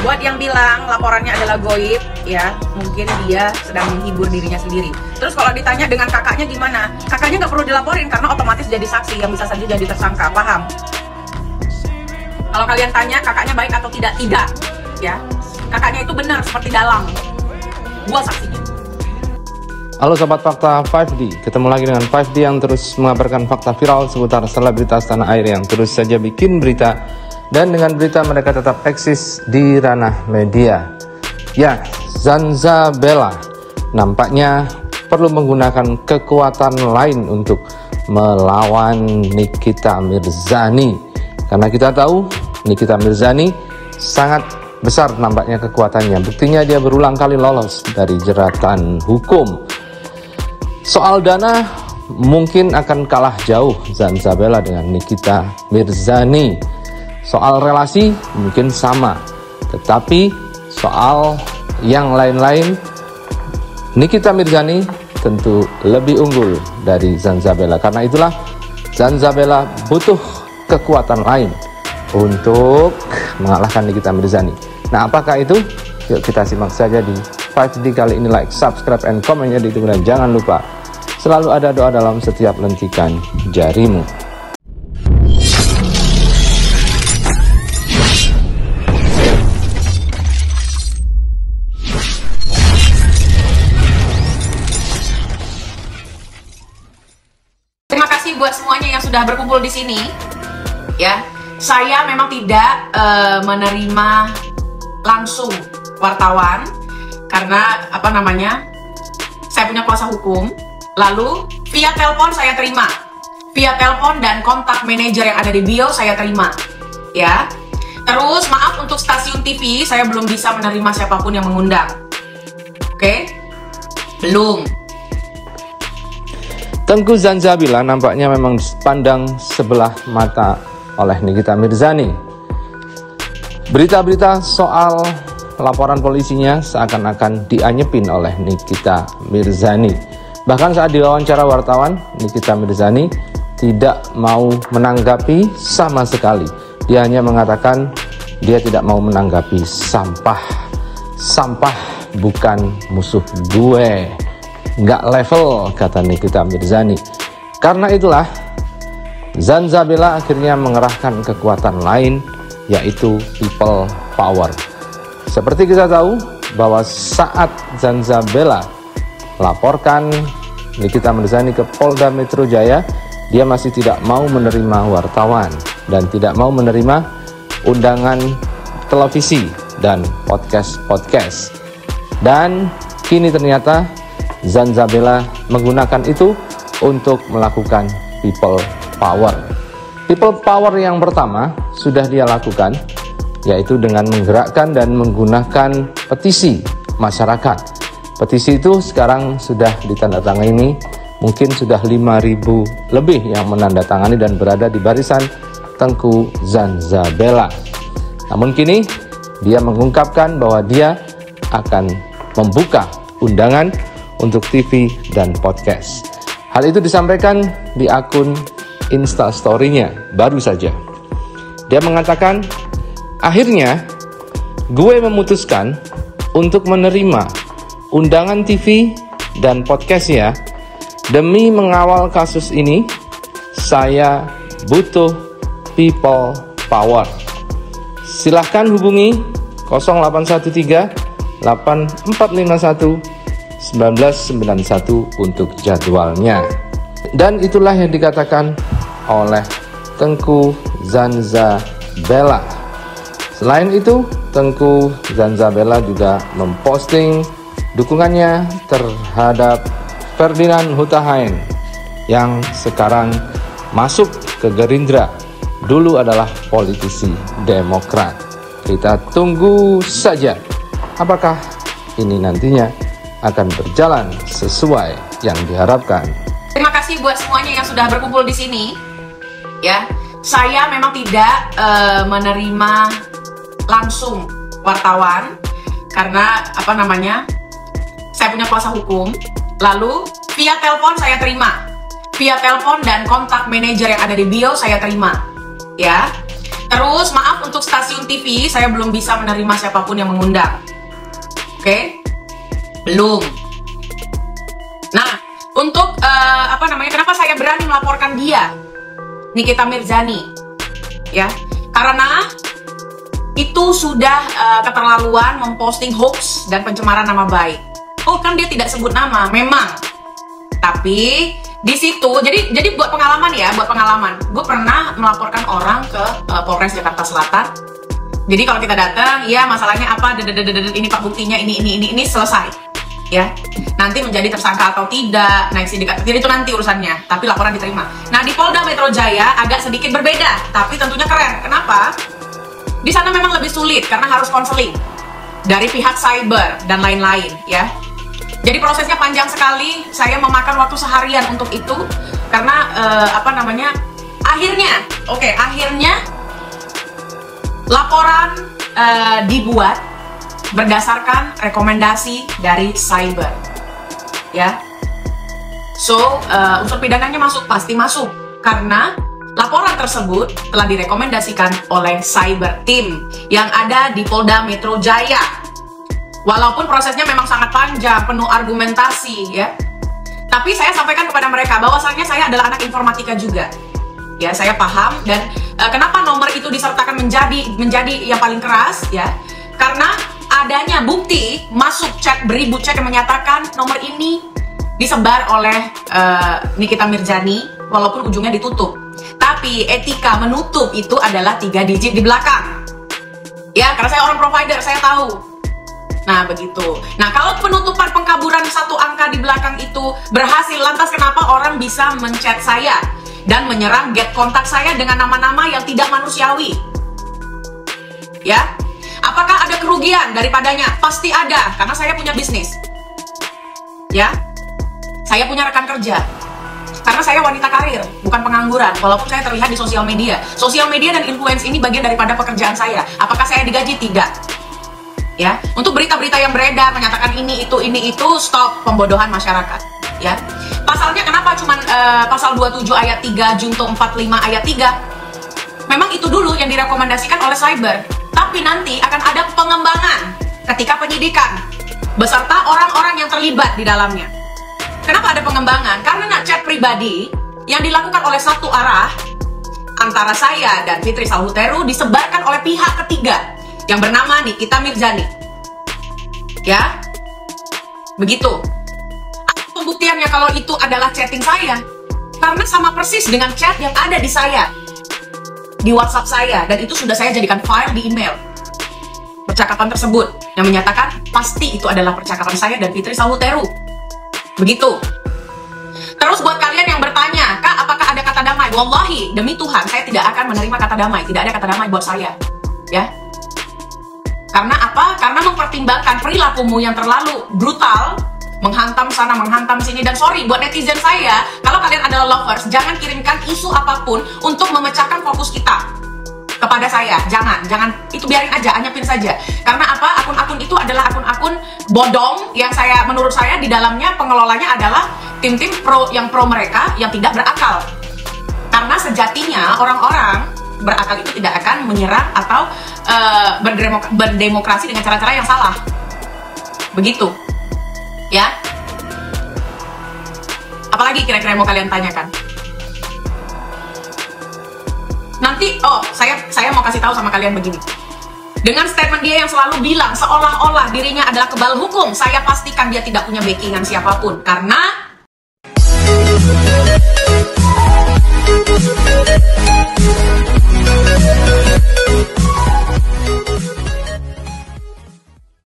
Buat yang bilang laporannya adalah goib, ya mungkin dia sedang menghibur dirinya sendiri. Terus kalau ditanya dengan kakaknya gimana? Kakaknya nggak perlu dilaporin karena otomatis jadi saksi yang bisa saja jadi tersangka, paham? Kalau kalian tanya kakaknya baik atau tidak, tidak, ya. Kakaknya itu benar seperti dalang. Gua saksinya. Halo Sobat Fakta 5D, ketemu lagi dengan 5D yang terus mengabarkan fakta viral seputar selebritas tanah air yang terus saja bikin berita. Dan dengan berita mereka tetap eksis di ranah media. Ya, Zanza Bella nampaknya perlu menggunakan kekuatan lain untuk melawan Nikita Mirzani. Karena kita tahu Nikita Mirzani sangat besar nampaknya kekuatannya. Buktinya dia berulang kali lolos dari jeratan hukum. Soal dana mungkin akan kalah jauh Zanza Bella dengan Nikita Mirzani. Soal relasi mungkin sama. Tetapi soal yang lain-lain Nikita Mirzani tentu lebih unggul dari Zanza Bella. Karena itulah Zanza Bella butuh kekuatan lain untuk mengalahkan Nikita Mirzani. Nah, apakah itu? Yuk kita simak saja di 5D kali ini. Like, subscribe, and comment ya di YouTube. Dan jangan lupa, selalu ada doa dalam setiap lentikan jarimu. Terima kasih buat semuanya yang sudah berkumpul di sini. Ya, saya memang tidak menerima langsung wartawan karena apa namanya, saya punya kuasa hukum. Lalu via telepon saya terima, via telepon dan kontak manajer yang ada di bio saya terima, ya. Terus maaf untuk stasiun TV, saya belum bisa menerima siapapun yang mengundang. Oke? Belum. Tengku Zanza Bella nampaknya memang dipandang sebelah mata oleh Nikita Mirzani. Berita-berita soal laporan polisinya seakan-akan dianyepin oleh Nikita Mirzani. Bahkan saat diwawancara wartawan, Nikita Mirzani tidak mau menanggapi sama sekali. Dia hanya mengatakan dia tidak mau menanggapi sampah. Sampah bukan musuh gue. Nggak level, kata Nikita Mirzani. Karena itulah Zanza Bella akhirnya mengerahkan kekuatan lain, yaitu people power. Seperti kita tahu bahwa saat Zanza Bella laporkan Nikita Mirzani ke Polda Metro Jaya, dia masih tidak mau menerima wartawan dan tidak mau menerima undangan televisi dan podcast-podcast. Dan kini ternyata Zanza Bella menggunakan itu untuk melakukan people power. People power yang pertama sudah dia lakukan, yaitu dengan menggerakkan dan menggunakan petisi masyarakat. Petisi itu sekarang sudah ditandatangani, mungkin sudah 5.000 lebih yang menandatangani dan berada di barisan Tengku Zanza Bella. Namun kini dia mengungkapkan bahwa dia akan membuka undangan untuk TV dan podcast. Hal itu disampaikan di akun Instastory-nya baru saja. Dia mengatakan, akhirnya gue memutuskan untuk menerima undangan TV dan podcastnya. Demi mengawal kasus ini, saya butuh people power. Silahkan hubungi 0813 8451 1991 untuk jadwalnya. Dan itulah yang dikatakan oleh Tengku Zanza Bella. Selain itu, Tengku Zanza Bella juga memposting dukungannya terhadap Ferdinand Hutahain yang sekarang masuk ke Gerindra, dulu adalah politisi Demokrat. Kita tunggu saja apakah ini nantinya akan berjalan sesuai yang diharapkan. Terima kasih buat semuanya yang sudah berkumpul di sini. Ya, saya memang tidak menerima langsung wartawan karena apa namanya, saya punya kuasa hukum. Lalu via telepon saya terima, via telepon dan kontak manajer yang ada di bio saya terima, ya. Terus maaf untuk stasiun TV, saya belum bisa menerima siapapun yang mengundang. Oke? Belum. Nah, untuk kenapa saya berani melaporkan dia, Nikita Mirzani, ya? Karena itu sudah keterlaluan memposting hoax dan pencemaran nama baik. Oh, kan dia tidak sebut nama, memang. Tapi di situ, jadi buat pengalaman ya, buat pengalaman. Gue pernah melaporkan orang ke Polres Jakarta Selatan. Jadi kalau kita datang, ya masalahnya apa, ini pak buktinya, ini, selesai. Ya, nanti menjadi tersangka atau tidak, naik sidikat, jadi itu nanti urusannya, tapi laporan diterima. Nah, di Polda Metro Jaya agak sedikit berbeda, tapi tentunya keren. Kenapa? Di sana memang lebih sulit, karena harus konseling dari pihak cyber dan lain-lain, ya. Jadi prosesnya panjang sekali, saya memakan waktu seharian untuk itu karena akhirnya laporan dibuat berdasarkan rekomendasi dari cyber, ya. So unsur pidananya masuk, pasti masuk, karena laporan tersebut telah direkomendasikan oleh cyber team yang ada di Polda Metro Jaya. Walaupun prosesnya memang sangat panjang, penuh argumentasi, ya. Tapi saya sampaikan kepada mereka bahwasannya saya adalah anak informatika juga. Ya, saya paham, dan kenapa nomor itu disertakan menjadi yang paling keras, ya? Karena adanya bukti masuk chat, beribu chat yang menyatakan nomor ini disebar oleh Nikita Mirzani, walaupun ujungnya ditutup. Tapi etika menutup itu adalah 3 digit di belakang. Ya, karena saya orang provider, saya tahu. Nah, begitu. Nah, kalau penutupan pengkaburan 1 angka di belakang itu berhasil, lantas kenapa orang bisa mencet saya dan menyerang get kontak saya dengan nama-nama yang tidak manusiawi? Ya, apakah ada kerugian daripadanya? Pasti ada, karena saya punya bisnis. Ya, saya punya rekan kerja. Karena saya wanita karir, bukan pengangguran, walaupun saya terlihat di sosial media. Sosial media dan influence ini bagian daripada pekerjaan saya. Apakah saya digaji? Tidak. Ya, untuk berita-berita yang beredar menyatakan ini itu, stop pembodohan masyarakat, ya. Pasalnya kenapa cuman pasal 27 ayat 3 junto 45 ayat 3? Memang itu dulu yang direkomendasikan oleh cyber, tapi nanti akan ada pengembangan ketika penyidikan beserta orang-orang yang terlibat di dalamnya. Kenapa ada pengembangan? Karena chat pribadi yang dilakukan oleh satu arah antara saya dan Fitri Salhuteru disebarkan oleh pihak ketiga yang bernama Nikita Mirzani, ya, begitu. Pembuktiannya kalau itu adalah chatting saya, karena sama persis dengan chat yang ada di saya, di WhatsApp saya, dan itu sudah saya jadikan file di email. Percakapan tersebut yang menyatakan pasti itu adalah percakapan saya dan Fitri Salhuteru, begitu. Terus buat kalian yang bertanya, kak, apakah ada kata damai? Wallahi, demi Tuhan, saya tidak akan menerima kata damai. Tidak ada kata damai buat saya, ya. Karena apa? Karena mempertimbangkan perilakumu yang terlalu brutal, menghantam sana, menghantam sini. Dan sorry, buat netizen saya, kalau kalian adalah lovers, jangan kirimkan isu apapun untuk memecahkan fokus kita kepada saya. Jangan, jangan. Itu biarin aja, anyapin saja. Karena apa? Akun-akun itu adalah akun-akun bodong yang saya, menurut saya, di dalamnya pengelolanya adalah tim-tim pro mereka yang tidak berakal. Karena sejatinya orang-orang berakal itu tidak akan menyerang atau berdemokrasi dengan cara-cara yang salah, begitu, ya. Apalagi kira-kira mau kalian tanyakan? Nanti, oh, saya mau kasih tahu sama kalian begini. Dengan statement dia yang selalu bilang seolah-olah dirinya adalah kebal hukum, saya pastikan dia tidak punya backingan siapapun, karena